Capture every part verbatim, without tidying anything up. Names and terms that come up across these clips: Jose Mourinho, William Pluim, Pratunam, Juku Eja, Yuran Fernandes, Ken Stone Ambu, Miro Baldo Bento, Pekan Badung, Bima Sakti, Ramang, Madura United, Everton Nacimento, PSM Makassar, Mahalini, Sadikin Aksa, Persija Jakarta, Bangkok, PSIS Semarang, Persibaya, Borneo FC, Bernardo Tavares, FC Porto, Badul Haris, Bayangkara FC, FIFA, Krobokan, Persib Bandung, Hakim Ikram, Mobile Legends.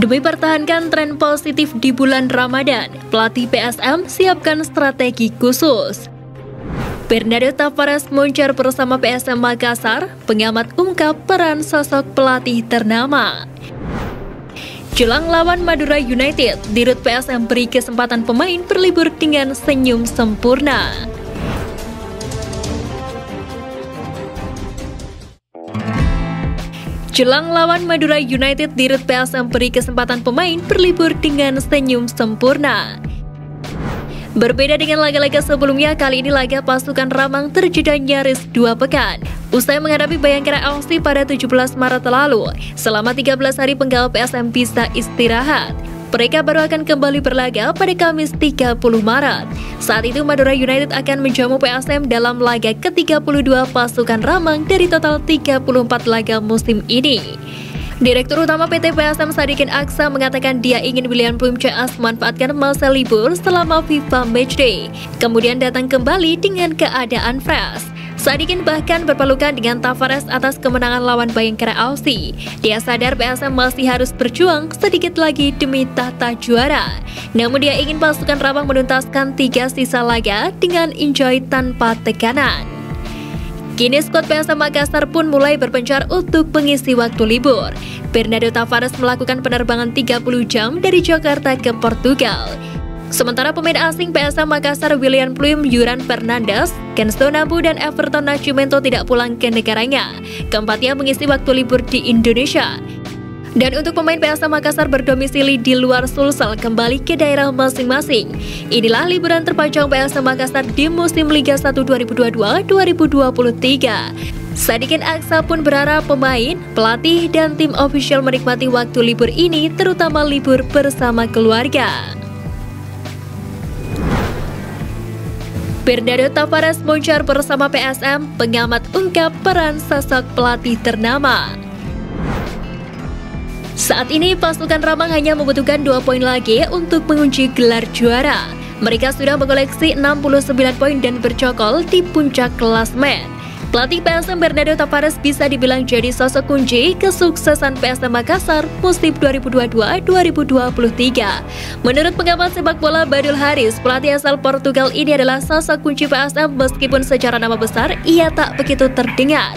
Demi pertahankan tren positif di bulan Ramadan, pelatih P S M siapkan strategi khusus. Bernardo Tavares muncul bersama P S M Makassar, pengamat ungkap peran sosok pelatih ternama. Jelang lawan Madura United, dirut P S M beri kesempatan pemain berlibur dengan senyum sempurna. Jelang lawan Madura United, dirut P S M beri kesempatan pemain berlibur dengan senyum sempurna. Berbeda dengan laga-laga sebelumnya, kali ini laga pasukan Ramang terjeda nyaris dua pekan. Usai menghadapi Bayangkara F C pada tujuh belas Maret lalu, selama tiga belas hari penggawa P S M bisa istirahat. Mereka baru akan kembali berlaga pada Kamis tiga puluh Maret. Saat itu Madura United akan menjamu P S M dalam laga ke tiga puluh dua pasukan Ramang dari total tiga puluh empat laga musim ini. Direktur Utama P T P S M Sadikin Aksa mengatakan dia ingin William Pluim C S memanfaatkan masa libur selama FIFA Matchday, kemudian datang kembali dengan keadaan fresh. Sadikin bahkan berpelukan dengan Tavares atas kemenangan lawan Bayangkara F C. Dia sadar P S M masih harus berjuang sedikit lagi demi tahta juara. Namun dia ingin pasukan Ramang menuntaskan tiga sisa laga dengan enjoy tanpa tekanan. Kini skuad P S M Makassar pun mulai berpencar untuk mengisi waktu libur. Bernardo Tavares melakukan penerbangan tiga puluh jam dari Jakarta ke Portugal. Sementara pemain asing P S M Makassar William Pluim, Yuran Fernandes, Ken Stone Ambu, dan Everton Nacimento tidak pulang ke negaranya. Keempatnya mengisi waktu libur di Indonesia. Dan untuk pemain P S M Makassar berdomisili di luar Sulsel kembali ke daerah masing-masing. Inilah liburan terpanjang P S M Makassar di musim Liga satu dua ribu dua puluh dua dua ribu dua puluh tiga. Sadikin Aksa pun berharap pemain, pelatih, dan tim official menikmati waktu libur ini, terutama libur bersama keluarga. Bernardo Tavares muncul bersama P S M, pengamat ungkap peran sosok pelatih ternama. Saat ini pasukan Ramang hanya membutuhkan dua poin lagi untuk mengunci gelar juara. Mereka sudah mengoleksi enam puluh sembilan poin dan bercokol di puncak klasemen. Pelatih P S M Bernardo Tavares bisa dibilang jadi sosok kunci kesuksesan P S M Makassar musim dua ribu dua puluh dua dua ribu dua puluh tiga. Menurut pengamat sepak bola Badul Haris, pelatih asal Portugal ini adalah sosok kunci P S M meskipun secara nama besar ia tak begitu terdengar.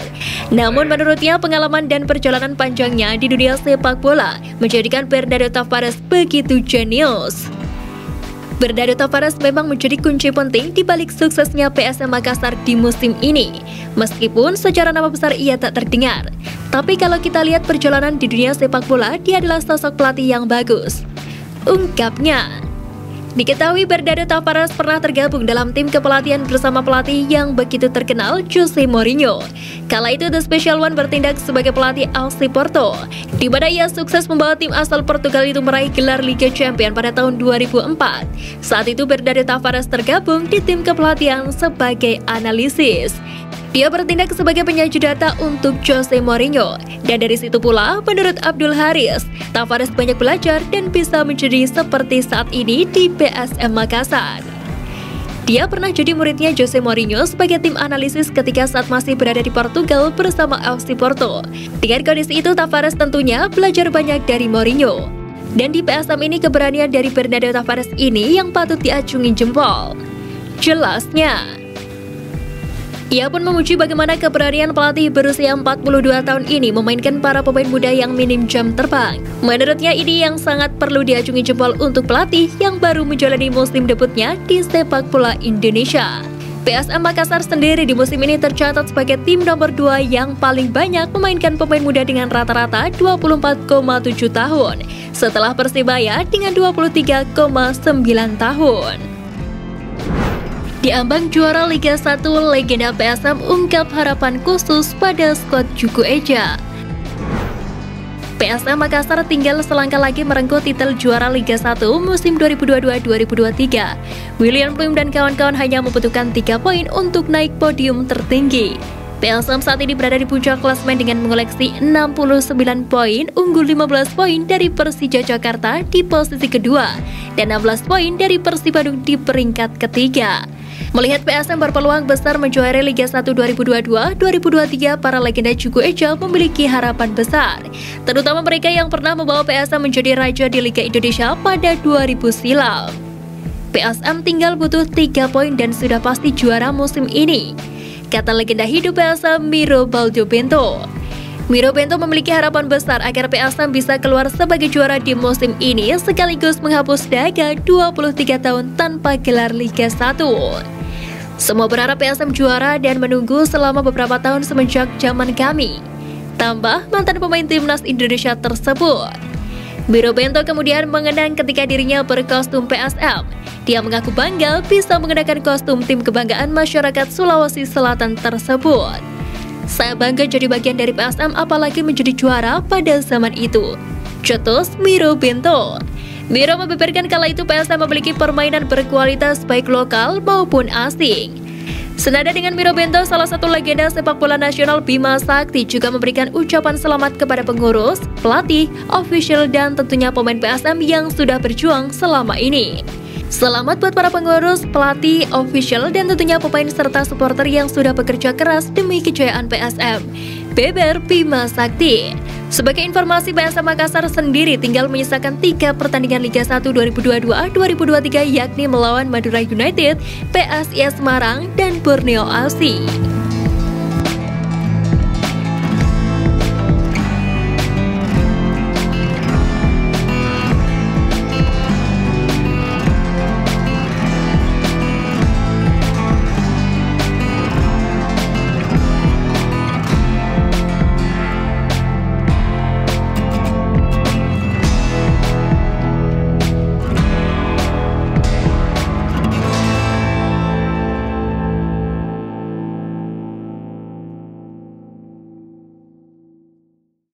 Namun menurutnya pengalaman dan perjalanan panjangnya di dunia sepak bola menjadikan Bernardo Tavares begitu jenius. Bernardo Tavares memang menjadi kunci penting di balik suksesnya P S M Makassar di musim ini. Meskipun secara nama besar ia tak terdengar, tapi kalau kita lihat perjalanan di dunia sepak bola, dia adalah sosok pelatih yang bagus, ungkapnya. Diketahui Bernardo Tavares pernah tergabung dalam tim kepelatihan bersama pelatih yang begitu terkenal Jose Mourinho. Kala itu The Special One bertindak sebagai pelatih F C Porto, di mana ia sukses membawa tim asal Portugal itu meraih gelar Liga Champions pada tahun dua ribu empat. Saat itu Bernardo Tavares tergabung di tim kepelatihan sebagai analisis. Dia bertindak sebagai penyaji data untuk Jose Mourinho. Dan dari situ pula, menurut Abdul Haris, Tavares banyak belajar dan bisa menjadi seperti saat ini di P S M Makassar. Dia pernah jadi muridnya Jose Mourinho sebagai tim analisis ketika saat masih berada di Portugal bersama F C Porto. Dengan kondisi itu, Tavares tentunya belajar banyak dari Mourinho. Dan di P S M ini keberanian dari Bernardo Tavares ini yang patut diacungi jempol. Jelasnya. Ia pun memuji bagaimana keberanian pelatih berusia empat puluh dua tahun ini memainkan para pemain muda yang minim jam terbang. Menurutnya ini yang sangat perlu diacungi jempol untuk pelatih yang baru menjalani musim debutnya di sepak bola Indonesia. P S M Makassar sendiri di musim ini tercatat sebagai tim nomor dua yang paling banyak memainkan pemain muda dengan rata-rata dua puluh empat koma tujuh tahun, setelah Persibaya dengan dua puluh tiga koma sembilan tahun. Di ambang juara Liga satu, legenda P S M ungkap harapan khusus pada skuad Juku Eja. P S M Makassar tinggal selangkah lagi merengkuh titel juara Liga satu musim dua ribu dua puluh dua dua ribu dua puluh tiga. William Pluim dan kawan-kawan hanya membutuhkan tiga poin untuk naik podium tertinggi. P S M saat ini berada di puncak klasemen dengan mengoleksi enam puluh sembilan poin, unggul lima belas poin dari Persija Jakarta di posisi kedua, dan enam belas poin dari Persib Bandung di peringkat ketiga. Melihat P S M berpeluang besar menjuarai Liga satu dua ribu dua puluh dua dua ribu dua puluh tiga, para legenda Juku Eja memiliki harapan besar, terutama mereka yang pernah membawa P S M menjadi raja di Liga Indonesia pada dua ribu silam. P S M tinggal butuh tiga poin dan sudah pasti juara musim ini, kata legenda hidup P S M Miro Baldo Bento. Miro Bento memiliki harapan besar agar P S M bisa keluar sebagai juara di musim ini sekaligus menghapus daga dua puluh tiga tahun tanpa gelar Liga satu. Semua berharap P S M juara dan menunggu selama beberapa tahun semenjak zaman kami, tambah mantan pemain timnas Indonesia tersebut. Miro Bento kemudian mengenang ketika dirinya berkostum P S M. Dia mengaku bangga bisa mengenakan kostum tim kebanggaan masyarakat Sulawesi Selatan tersebut. Saya bangga jadi bagian dari P S M, apalagi menjadi juara pada zaman itu, cetus Miro Bento. Miro membeberkan kala itu P S M memiliki permainan berkualitas baik lokal maupun asing. Senada dengan Miro Bento, salah satu legenda sepak bola nasional Bima Sakti juga memberikan ucapan selamat kepada pengurus, pelatih, official, dan tentunya pemain P S M yang sudah berjuang selama ini. Selamat buat para pengurus, pelatih, official, dan tentunya pemain serta supporter yang sudah bekerja keras demi kejayaan P S M, beber Bima Sakti. Sebagai informasi, P S M Makassar sendiri tinggal menyisakan tiga pertandingan Liga satu dua ribu dua puluh dua dua ribu dua puluh tiga, yakni melawan Madura United, P S I S Semarang, dan Borneo F C.